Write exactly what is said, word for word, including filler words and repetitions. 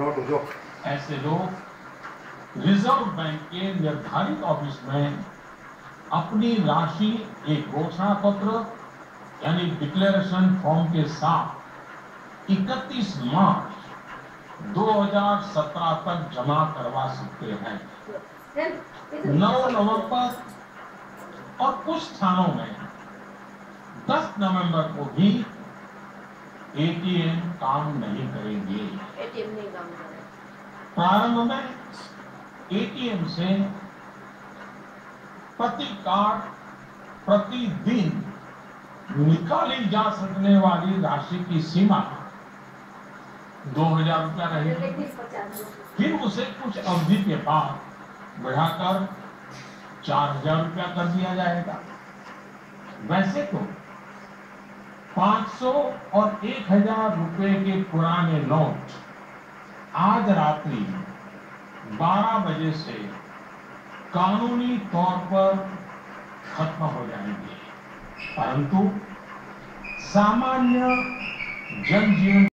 Note जो ऐसे लोग रिजर्व बैंक के निर्धारित ऑफिस में अपनी राशि एक घोषणा पत्र यानी डिक्लेरेशन फॉर्म के साथ इकतीस मार्च दो हज़ार सत्रह तक जमा करवा सकते हैं। नौ नवंबर और कुछ स्थानों में दस नवंबर को भी ए टी एम काम नहीं करेंगे। ए टी एम नहीं काम करेगा। प्रारंभ में ए टी एम से प्रति कार्ड प्रतिदिन निकाली जा सकने वाली राशि की सीमा दो हजार रुपया रहेगी, फिर उसे कुछ अवधि के बाद बढ़ाकर चार हजार रुपया कर दिया जाएगा। वैसे तो पाँच सौ और एक हजार रुपये के पुराने नोट आज रात्रि बारह बजे से कानूनी तौर पर खत्म हो जाएंगे, परंतु सामान्य जनजीवन